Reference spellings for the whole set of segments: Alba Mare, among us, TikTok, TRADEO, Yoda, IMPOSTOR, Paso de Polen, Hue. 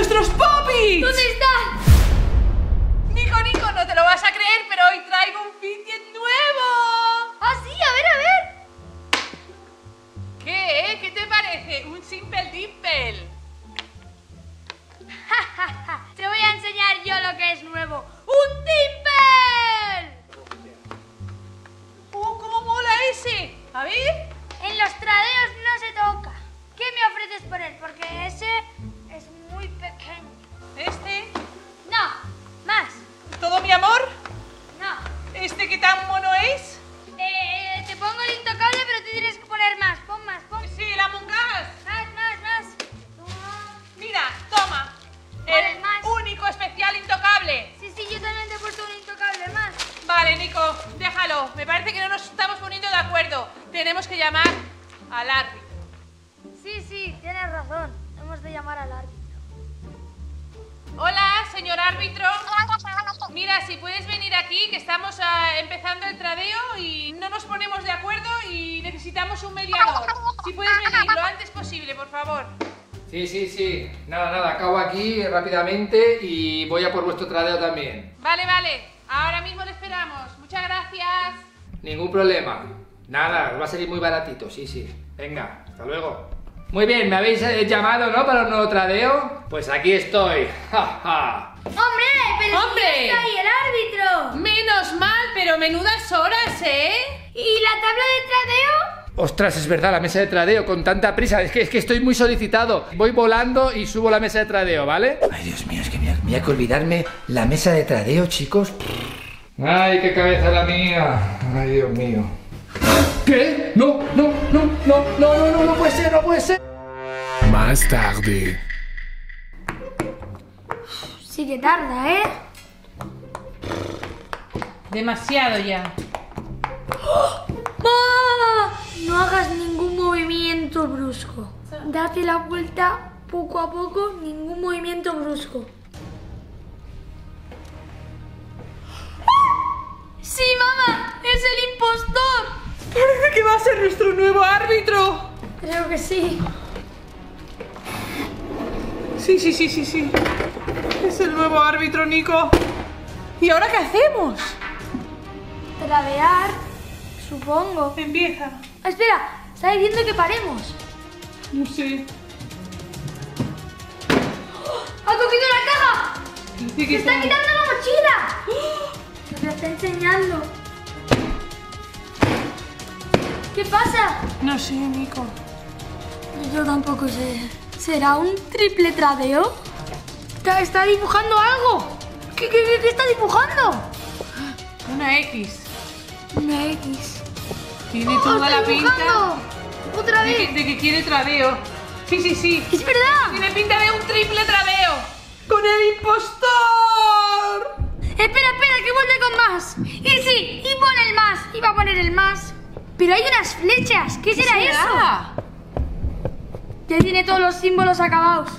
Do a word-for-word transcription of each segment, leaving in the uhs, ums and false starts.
¡Nuestros popis! ¿Dónde están? Nico, Nico, no te lo vas a creer, pero hoy traigo un fidget nuevo. ¡Ah, sí! A ver, a ver. ¿Qué, eh? ¿Qué te parece? Un Simple Dimple. Te voy a enseñar yo lo que es nuevo. ¡Un dimple! ¡Oh, cómo mola ese! A ver. En los tradeos no se toca. ¿Qué me ofreces por él? Porque ese es muy pequeño. ¿Este? No, más. ¿Todo mi amor? No. ¿Este qué tan mono es? Eh, te pongo el intocable, pero tú tienes que poner más. Pon más, pon. Sí, el Among Us. Más, más, más. Toma. Mira, toma. El más. Único, especial, intocable. Sí, sí, yo también te he puesto un intocable más. Vale, Nico, déjalo. Me parece que no nos estamos poniendo de acuerdo. Tenemos que llamar al árbitro. Sí, sí, tienes razón. Hemos de llamar al árbitro. Hola, señor árbitro. Mira, si puedes venir aquí, que estamos uh, empezando el tradeo y no nos ponemos de acuerdo y necesitamos un mediador. Si puedes venir lo antes posible, por favor. Sí, sí, sí. Nada, nada, acabo aquí rápidamente y voy a por vuestro tradeo también. Vale, vale. Ahora mismo le esperamos. Muchas gracias. Ningún problema. Nada, os va a salir muy baratito, sí, sí. Venga, hasta luego. Muy bien, me habéis llamado, ¿no? Para un nuevo tradeo. Pues aquí estoy. ¡Ja, ja! ¡Hombre! ¡Pero ¡Hombre! Soy el árbitro! Menos mal, pero menudas horas, ¿eh? ¿Y la tabla de tradeo? Ostras, es verdad, la mesa de tradeo, con tanta prisa, es que, es que estoy muy solicitado. Voy volando y subo la mesa de tradeo, ¿vale? Ay, Dios mío, es que me voy a olvidarme la mesa de tradeo, chicos. Ay, qué cabeza la mía. Ay, Dios mío. ¿Qué? No, no, no, no, no, no, no, no puede ser, no puede ser. Más tarde. Sí que tarda, ¿eh? Demasiado ya. ¡Oh! ¡Mamá! No hagas ningún movimiento brusco. Date la vuelta poco a poco, ningún movimiento brusco. ¡Sí, mamá! ¡Es el impostor! Parece que va a ser nuestro nuevo árbitro. Creo que sí. Sí, sí, sí, sí, sí. Es el nuevo árbitro, Nico. ¿Y ahora qué hacemos? Tradear. Supongo. Empieza. Espera, está diciendo que paremos. No sé. ¡Ha cogido la caja! Sí, ¡me está quitando la mochila! ¡Me la está enseñando! ¿Qué pasa? No sé, Nico. Yo tampoco sé. ¿Será un triple tradeo? ¿Está, está dibujando algo? ¿Qué, qué, qué está dibujando? Una X. Una X. Tiene oh, toda la pinta ¿Otra vez? De, que, de que quiere tradeo. Sí, sí, sí. Es verdad. Tiene pinta de un triple tradeo. ¡Con el impostor! Espera, espera, que vuelve con más. Y sí, y pone el más. Iba a poner el más. Pero hay unas flechas. ¿Qué, ¿Qué será, será eso? Ya tiene todos los símbolos acabados.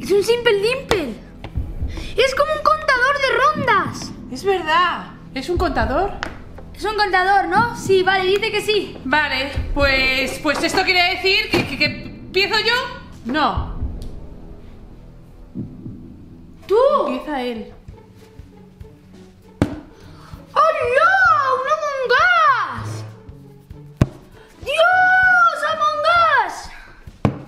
Es un Simple Dimple. Es como un contador de rondas. Es verdad. ¿Es un contador? Es un contador, ¿no? Sí, vale, dice que sí. Vale, pues pues esto quiere decir que, que, que empiezo yo. No. Tú. Empieza él. ¡Oh, no! ¡Un Among Us! ¡Dios! ¡Among Us!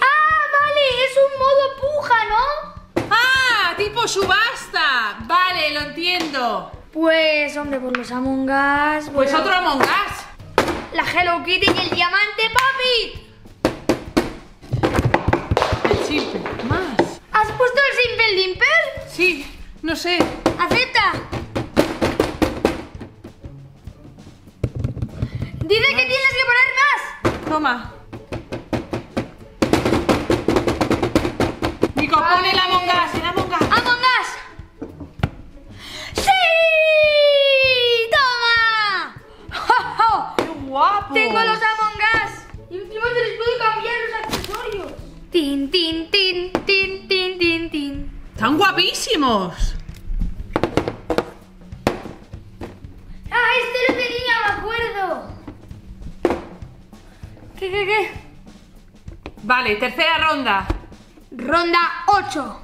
¡Ah, vale! Es un modo puja, ¿no? ¡Ah! ¡Tipo subasta! ¡Vale! Lo entiendo. Pues, hombre, por los Among Us. Pues bueno, otro Among Us. La Hello Kitty y el diamante Pop It. El simple, más. ¿Has puesto el Simple Dimple? Sí, no sé. Acepta. Dice que tienes que poner más. Toma. Nico, vale. Pone el Among Us, el Among Us. Among Guapo. Tengo los Among Us. Y último se les puedo cambiar los accesorios. Tin, tin, tin, tin, tin, tin, tin. ¡Están guapísimos! ¡Ah, este lo tenía, me acuerdo! ¿Qué, qué, qué? Vale, tercera ronda. Ronda ocho.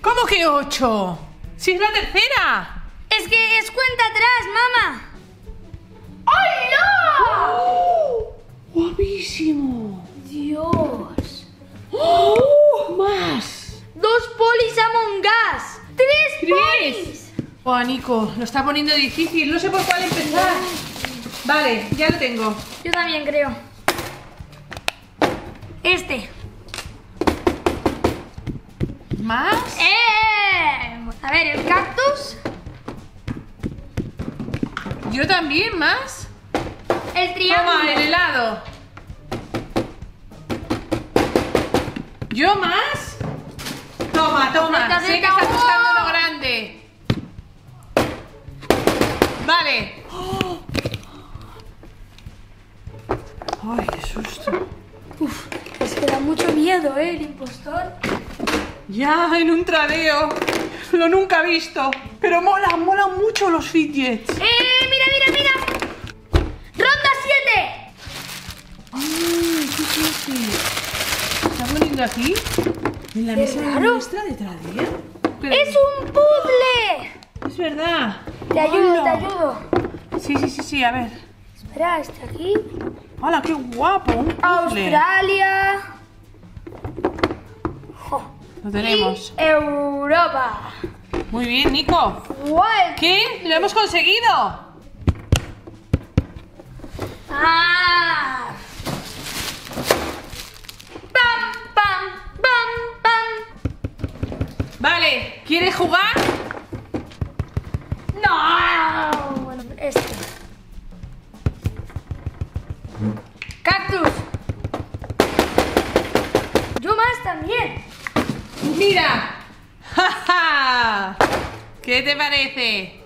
¿Cómo que ocho? ¡Si es la tercera! Es que es cuenta atrás, mamá. ¡Hola! ¡Oh! ¡Guapísimo! ¡Dios! ¡Oh! ¡Más! ¡Dos polis among us! ¡Tres, ¡Tres! polis! Oh, Nico, lo está poniendo difícil. No sé por cuál empezar. Vale, ya lo tengo. Yo también creo. Este. ¿Más? ¡Eh! A ver, el cactus. Yo también, ¿más? El triángulo. Toma, el helado. ¿Yo más? Toma, toma. Sé que estás buscando lo grande. Vale. ¡Oh! Ay, qué susto. Uf, es que da mucho miedo, ¿eh? El impostor. Ya, en un tradeo. Lo nunca he visto. Pero mola, mola mucho los fidgets. ¡Eh! ¿Está poniendo aquí? ¿En la mesa de nuestra de tradeo? ¡Es un puzzle! Es verdad. Te ayudo, te ayudo. Sí, sí, sí, sí, a ver. Espera, está aquí. ¡Hala, qué guapo! Un puzzle. Australia. Jo. Lo tenemos. Y Europa. Muy bien, Nico. What? ¿Qué? ¡Lo hemos conseguido! ¡Ah! Vale, ¿quieres jugar? No. Bueno, este. Cactus. Yo más también. Mira. ¿Qué te parece?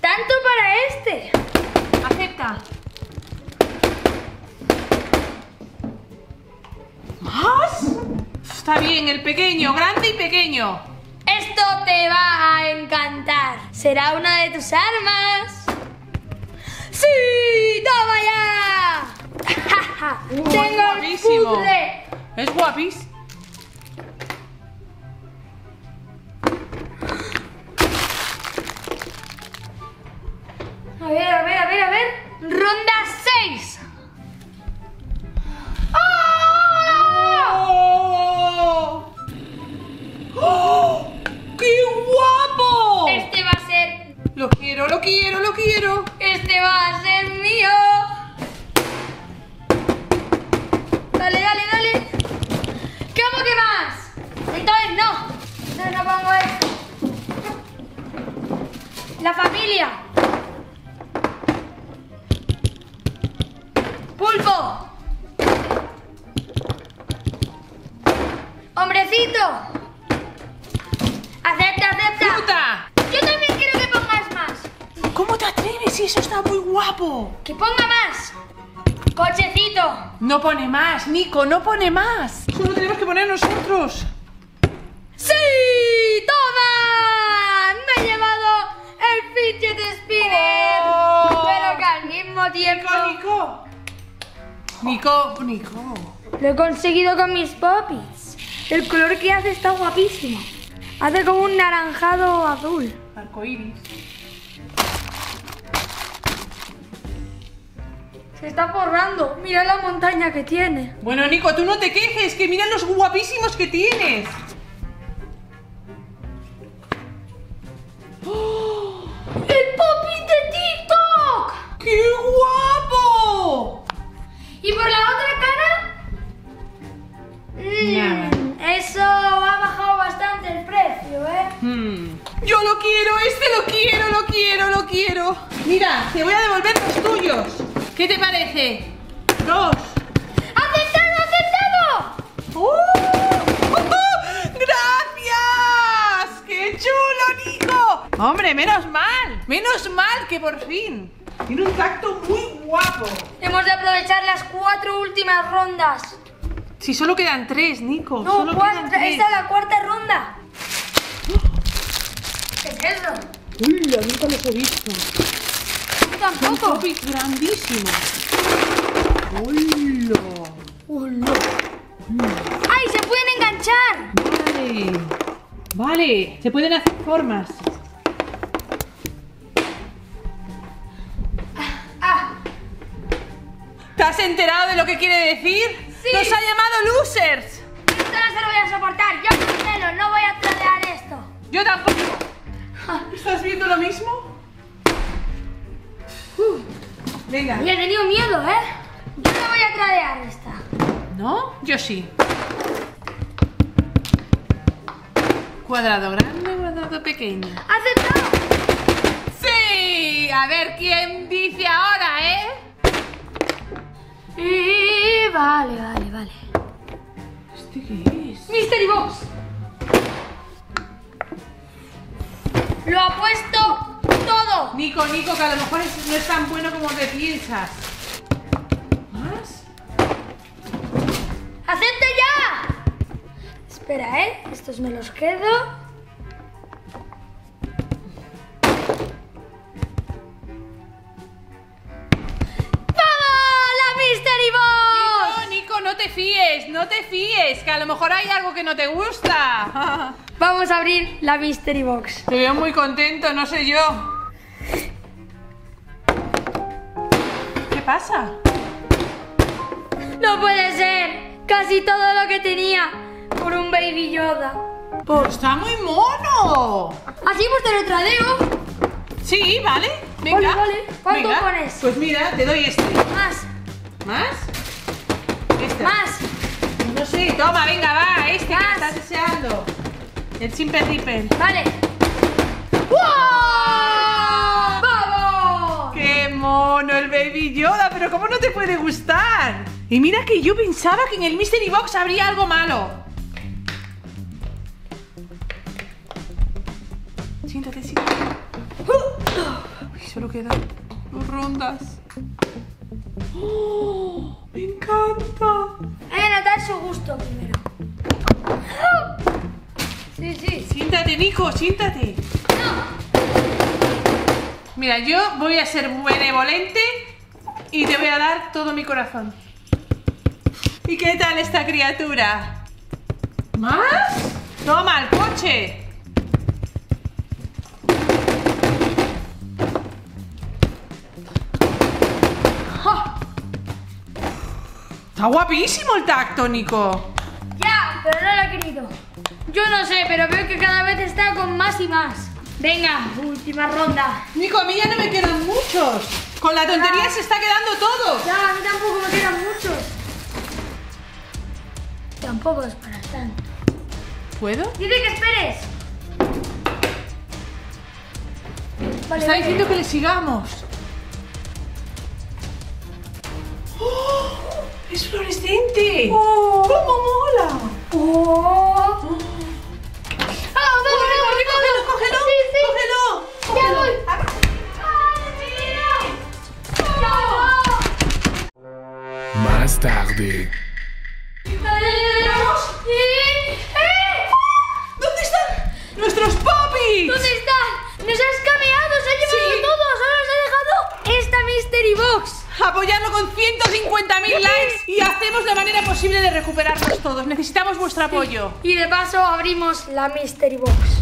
Tanto para este. Acepta. ¿Más? Está bien, el pequeño, grande y pequeño. Esto te va a encantar. ¿Será una de tus armas? ¡Sí! ¡Toma ya! uh, ¡Tengo es guapísimo. El puzzle! ¡Es guapísimo! A ver, a ver, a ver, a ver. Ronda seis. Lo quiero, lo quiero, lo quiero. Este va a ser mío. Dale, dale, dale. ¿Cómo que más? Entonces no. No, no pongo esto. La familia. Pulpo. Hombrecito. Acepta, acepta. Fruta. Yo también quiero. ¿Cómo te atreves? Eso está muy guapo. ¡Que ponga más! ¡Cochecito! No pone más, Nico, no pone más. Solo tenemos que poner nosotros. ¡Sí! ¡Toma! Me he llevado el fidget spinner. Oh. Pero que al mismo tiempo... Nico, Nico. Nico, Nico. Lo he conseguido con mis popis. El color que hace está guapísimo. Hace como un naranjado azul. Arcoíris. Se está forrando. Mira la montaña que tiene. Bueno, Nico, tú no te quejes, que mira los guapísimos que tienes. ¡Oh! ¡El Pop It de TikTok! ¡Qué guapo! ¿Y por la otra cara? Mm, eso ha bajado bastante el precio, ¿eh? Mm. Yo lo quiero, este lo quiero, lo quiero, lo quiero. Mira, te voy a devolver los tuyos. ¿Qué te parece? Dos. ¡Aceptado, aceptado! ¡Oh! ¡Oh, oh! ¡Gracias! ¡Qué chulo, Nico! Hombre, menos mal. Menos mal que por fin. Tiene un tacto muy guapo. Hemos de aprovechar las cuatro últimas rondas. Si solo quedan tres, Nico. No, solo cuatro. Quedan tres. Esta es la cuarta ronda. ¿Qué es eso? Uy, nunca los he visto. Tampoco. Un Pop It grandísimo. ¡Hola! Hola. ¡Ay, se pueden enganchar! Vale. Vale, se pueden hacer formas. ¿Te has enterado de lo que quiere decir? Sí. ¡Nos ha llamado losers! Esto no se lo voy a soportar, yo cancelo, no voy a tradear esto. Yo tampoco. ¿Estás viendo lo mismo? Uh, venga. Le he tenido miedo, ¿eh? Yo no voy a tradear esta. ¿No? Yo sí. Cuadrado grande, cuadrado pequeño. ¡Aceptado! ¡Sí! A ver quién dice ahora, ¿eh? Y vale, vale, vale. ¿Este qué es? ¡Mystery Box! ¡Lo ha puesto todo! Nico, Nico, que a lo mejor es, no es tan bueno como te piensas. ¿Más? ¡Acepta ya! Espera, ¿eh? Estos me los quedo. No te fíes, que a lo mejor hay algo que no te gusta. Vamos a abrir la Mystery Box. Te veo muy contento, no sé yo. ¿Qué pasa? No puede ser, casi todo lo que tenía por un Baby Yoda. Pues está muy mono. ¿Así pues te lo tradeo? Sí, vale, venga. Vale, vale. ¿Cuánto venga. pones? Pues mira, te doy este. Más. ¿Más? Este. Más. No sé, toma, venga, va, este que estás deseando. El Simple Ripper. Vale. ¡Wow! ¡Vamos! ¡Qué mono el Baby Yoda! Pero ¿cómo no te puede gustar? Y mira que yo pensaba que en el Mystery Box habría algo malo. Siéntate, siéntate. Uy, solo quedan dos rondas. ¡Oh! ¡Me encanta! Hay que notar su gusto primero. Sí, sí. Siéntate, Nico, siéntate. No. Mira, yo voy a ser benevolente y te voy a dar todo mi corazón. ¿Y qué tal esta criatura? ¿Más? Toma, el coche. Está guapísimo el tacto, Nico. Ya, pero no lo he querido. Yo no sé, pero veo que cada vez está con más y más. Venga, última ronda. Nico, a mí ya no me quedan muchos. Con la tontería ya se está quedando todo. Ya, a mí tampoco me quedan muchos. Tampoco es para tanto. ¿Puedo? Dice que esperes. Vale, está diciendo que le sigamos. ¡Oh! ¡Es fluorescente! ¡Oh! ¡Cómo mola! ¡Oh! ¡Oh! ¡Ah, corre, corre, cógelo, cógelo! ¡Sí, sí! ¡Cógelo! ¡Cógelo! ¡Ya voy! ¡Madre mía! ¡Ya voy! Más tarde. ¿Tenemos? ¿Eh? ¡Eh! ¿Dónde están nuestros papis? ¿Dónde están? ¡Nos has cameado! ¡Se han llevado sí. todos! ¡Ahora nos ha dejado esta Mystery Box! Apoyarlo con ciento cincuenta mil likes y hacemos la manera posible de recuperarnos todos. Necesitamos vuestro apoyo. Y de paso abrimos la Mystery Box.